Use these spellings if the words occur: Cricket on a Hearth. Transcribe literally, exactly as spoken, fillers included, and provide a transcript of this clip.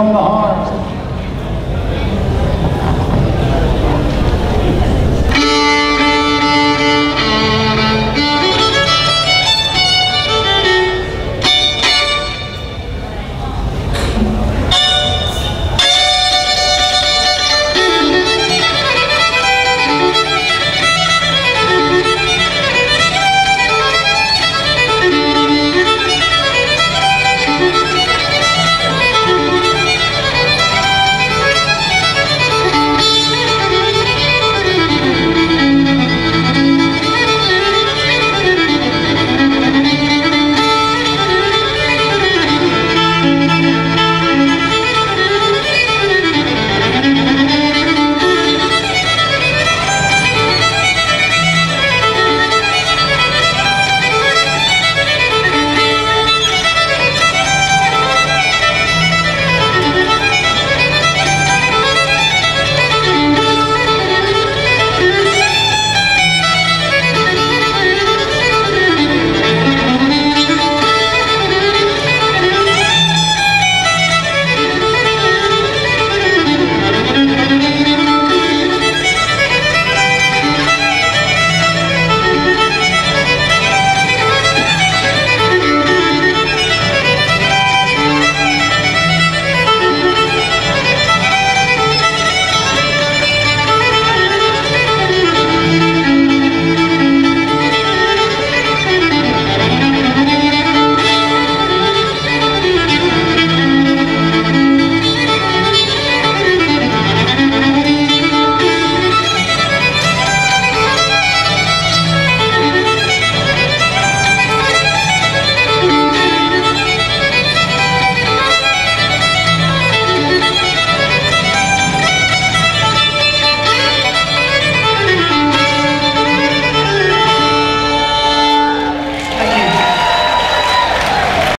On the hearth.